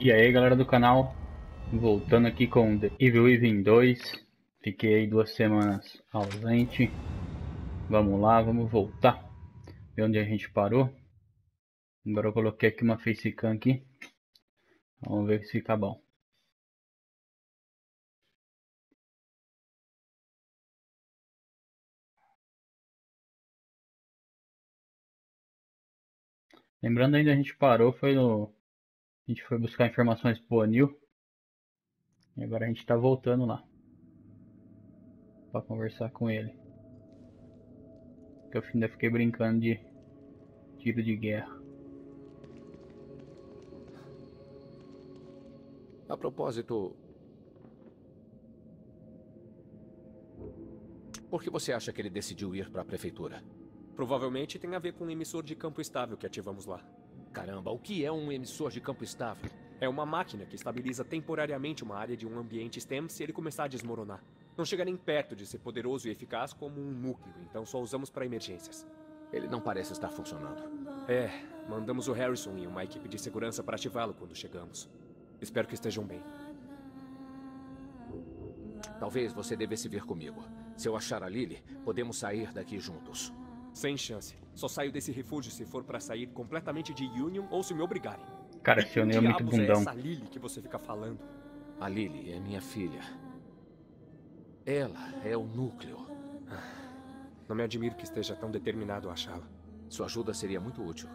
E aí galera do canal, voltando aqui com The Evil Within 2. Fiquei aí 2 semanas ausente. Vamos lá, vamos voltar de onde a gente parou. Agora eu coloquei aqui uma facecam aqui. Vamos ver se fica bom. Lembrando, ainda a gente parou, a gente foi buscar informações pro O'Neal. E agora a gente tá voltando lá pra conversar com ele. Que eu ainda fiquei brincando de tiro de guerra. A propósito, por que você acha que ele decidiu ir para a prefeitura? Provavelmente tem a ver com um emissor de campo estável que ativamos lá. Caramba, o que é um emissor de campo estável? É uma máquina que estabiliza temporariamente uma área de um ambiente STEM se ele começar a desmoronar. Não chega nem perto de ser poderoso e eficaz como um núcleo, então só usamos para emergências. Ele não parece estar funcionando. É, mandamos o Harrison e uma equipe de segurança para ativá-lo quando chegamos. Espero que estejam bem. Talvez você devesse vir comigo. Se eu achar a Lily, podemos sair daqui juntos. Sem chance. Só saio desse refúgio se for pra sair completamente de Union ou se me obrigarem. Cara, esse O'Neal é muito bundão. É essa Lily que você fica falando? A Lily é minha filha. Ela é o núcleo. Não me admiro que esteja tão determinado a achá-la. Sua ajuda seria muito útil.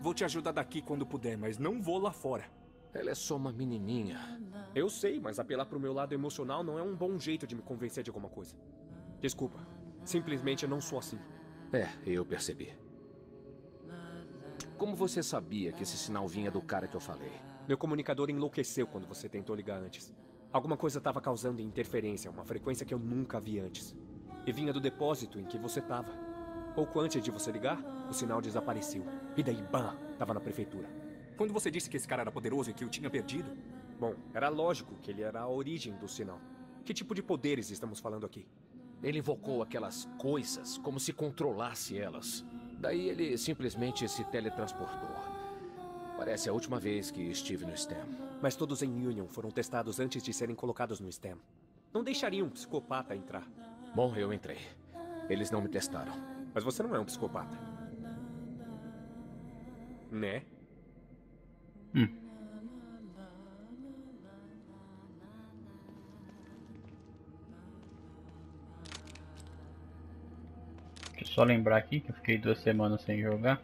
Vou te ajudar daqui quando puder, mas não vou lá fora. Ela é só uma menininha. Eu sei, mas apelar pro meu lado emocional não é um bom jeito de me convencer de alguma coisa. Desculpa, simplesmente eu não sou assim. É, eu percebi. Como você sabia que esse sinal vinha do cara que eu falei? Meu comunicador enlouqueceu quando você tentou ligar antes. Alguma coisa estava causando interferência, uma frequência que eu nunca vi antes. E vinha do depósito em que você estava. Pouco antes de você ligar, o sinal desapareceu. E daí, bam, estava na prefeitura. Quando você disse que esse cara era poderoso e que eu tinha perdido? Bom, era lógico que ele era a origem do sinal. Que tipo de poderes estamos falando aqui? Ele invocou aquelas coisas como se controlasse elas. Daí ele simplesmente se teletransportou. Parece a última vez que estive no STEM. Mas todos em Union foram testados antes de serem colocados no STEM. Não deixariam um psicopata entrar. Bom, eu entrei. Eles não me testaram. Mas você não é um psicopata. Né? Deixa eu só lembrar aqui que eu fiquei 2 semanas sem jogar.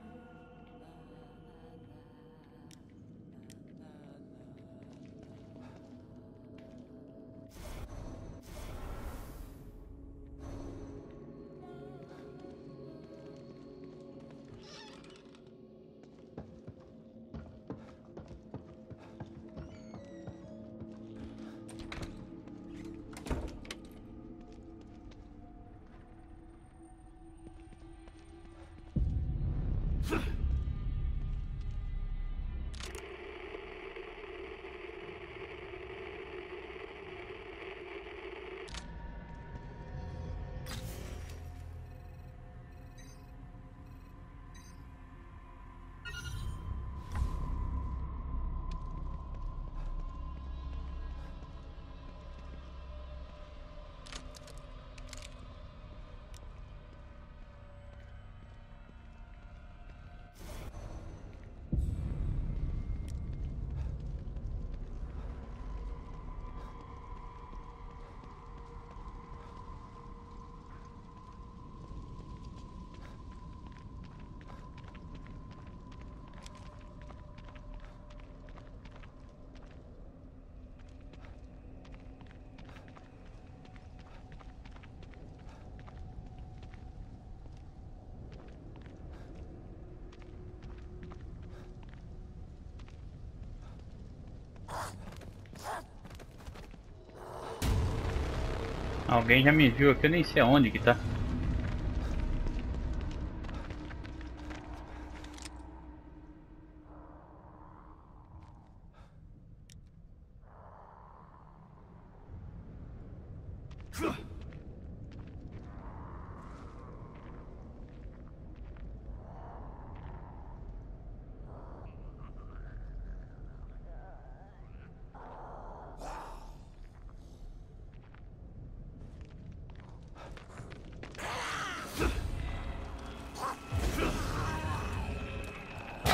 Alguém já me viu aqui, eu nem sei aonde que tá.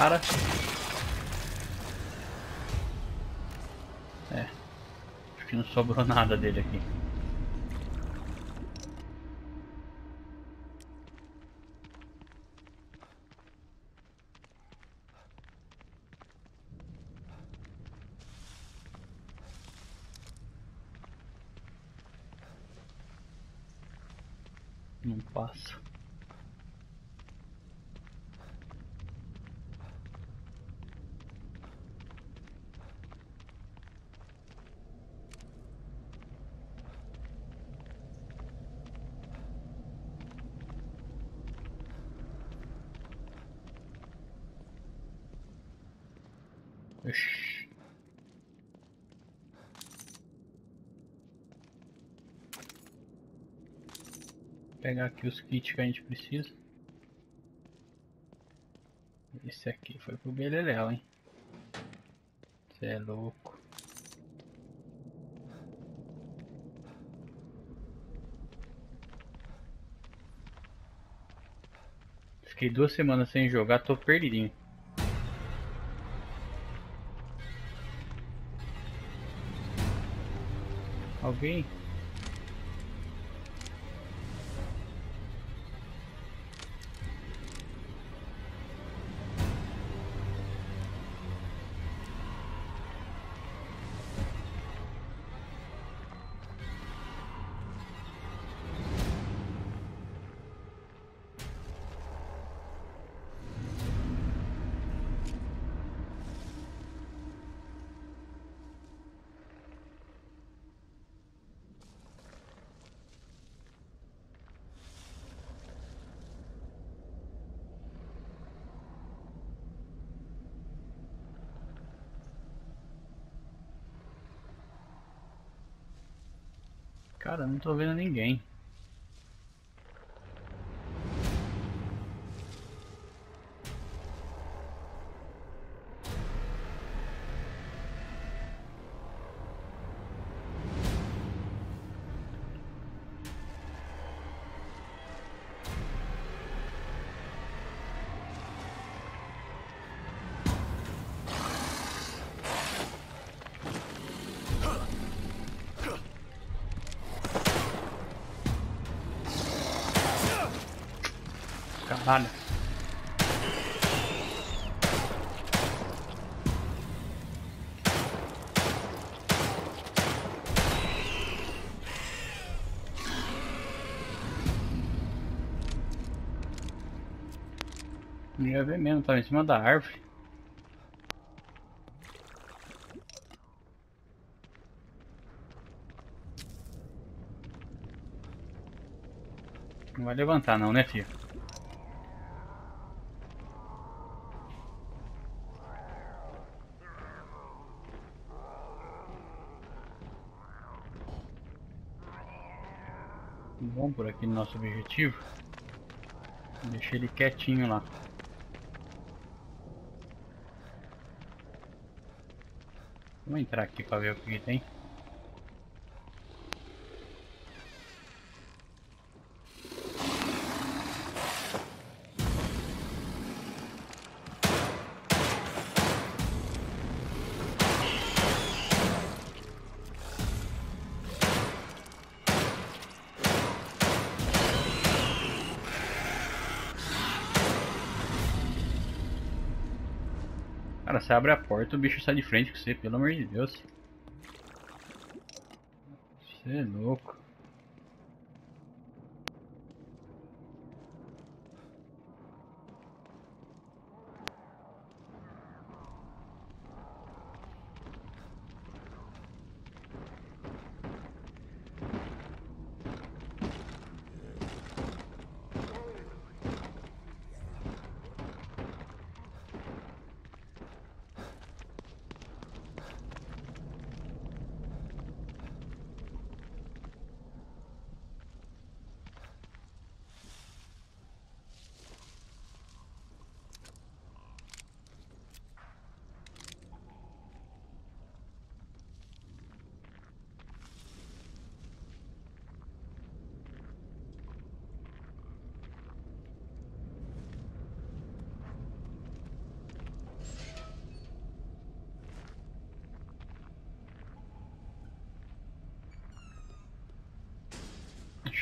cara. É. Acho que não sobrou nada dele aqui. Não passa. Ixi. Pegar aqui os kits que a gente precisa. Esse aqui foi pro beleléu, hein? Cê é louco. Fiquei 2 semanas sem jogar, tô perdidinho. Alguém? Cara, não tô vendo ninguém. Caralho. Não ia ver mesmo, tava em cima da árvore. Não vai levantar não, né, filho? Bom, por aqui no nosso objetivo. Deixei ele quietinho lá. Vamos entrar aqui para ver o que tem. Cara, você abre a porta, o bicho sai de frente com você, pelo amor de Deus. Você é louco.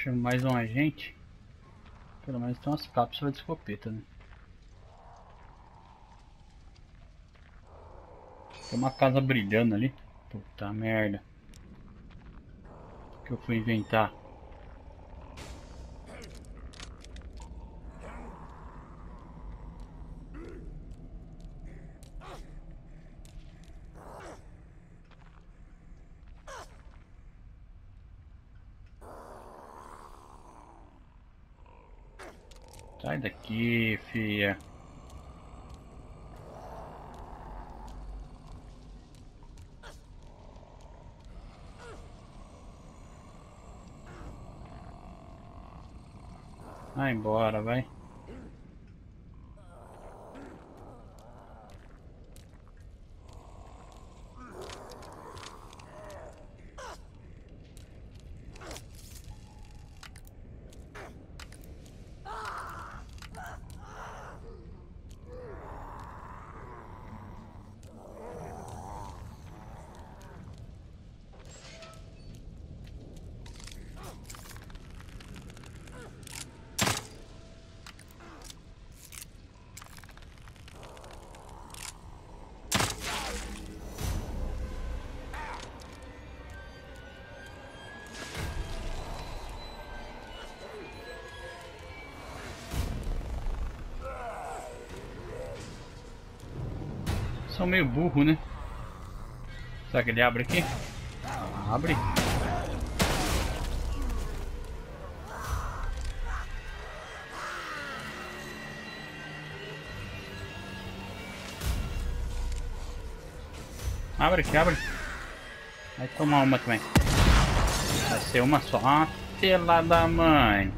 achamos mais um agente. Pelo menos tem umas cápsulas de escopeta, né? Tem uma casa brilhando ali. Puta merda. O que eu fui inventar? Sai daqui, filha. Vai embora, vai. São meio burro, né? Será que ele abre aqui? Abre. Abre aqui, abre. Vai tomar uma também. Vai ser uma só. Ah, pela da mãe.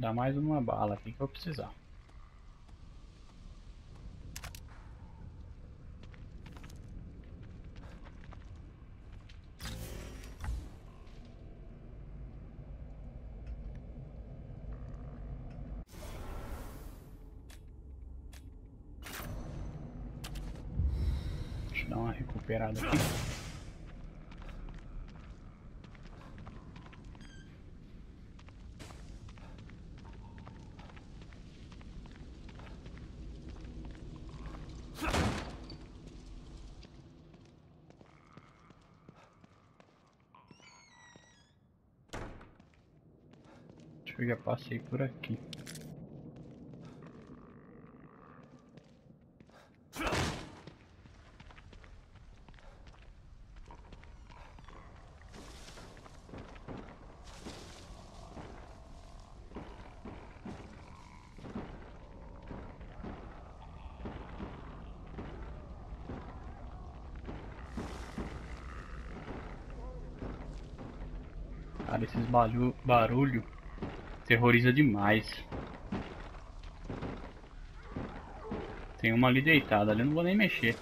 Dá mais uma bala aqui que eu vou precisar. Deixa eu dar uma recuperada aqui. Eu já passei por aqui. Cara, esses barulho terroriza demais. Tem uma ali deitada, ali eu não vou nem mexer.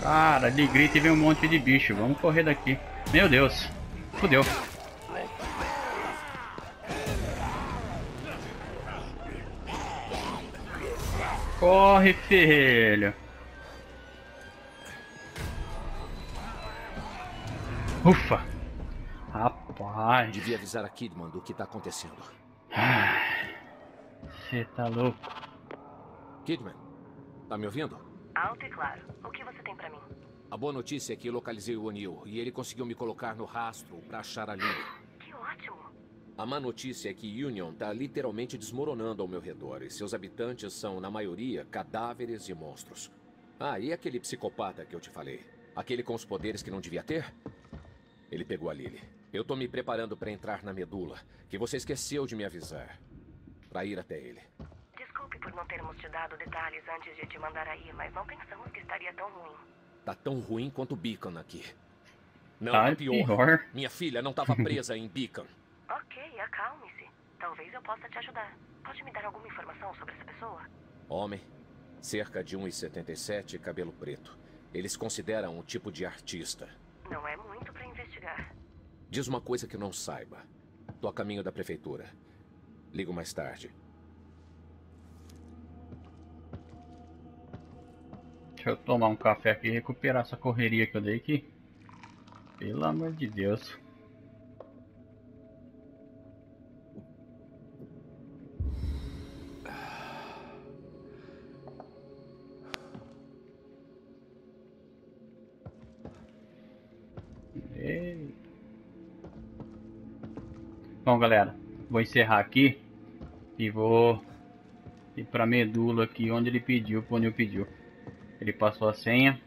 Cara, ali grita e vem um monte de bicho. Vamos correr daqui. Meu Deus, fodeu. Corre, filho. Ufa. Rapaz. Devia avisar a Kidman do que tá acontecendo. Você tá louco. Kidman, tá me ouvindo? Alto e claro. O que você tem pra mim? A boa notícia é que eu localizei o O'Neal e ele conseguiu me colocar no rastro pra achar a Lily. Que ótimo. A má notícia é que Union tá literalmente desmoronando ao meu redor e seus habitantes são, na maioria, cadáveres e monstros. Ah, e aquele psicopata que eu te falei? Aquele com os poderes que não devia ter? Ele pegou a Lily. Eu tô me preparando pra entrar na medula, que você esqueceu de me avisar. Pra ir até ele. Desculpe por não termos te dado detalhes antes de te mandar aí, mas não pensamos que estaria tão ruim. Tá tão ruim quanto Beacon aqui. Não, tá pior. Minha filha não estava presa em Beacon. Ok, acalme-se. Talvez eu possa te ajudar. Pode me dar alguma informação sobre essa pessoa? Homem, cerca de 1,77, cabelo preto. Eles consideram um tipo de artista. Não é muito pra investigar. Diz uma coisa que eu não saiba. Tô a caminho da prefeitura. Ligo mais tarde. Deixa eu tomar um café aqui e recuperar essa correria que eu dei aqui. Pelo amor de Deus. Ei. Bom, galera, vou encerrar aqui e vou ir pra medula aqui onde ele pediu, quando eu pediu. Ele passou a senha.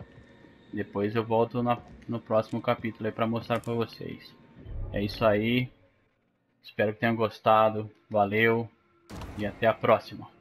Depois eu volto no próximo capítulo aí pra mostrar pra vocês. É isso aí. Espero que tenham gostado. Valeu. E até a próxima.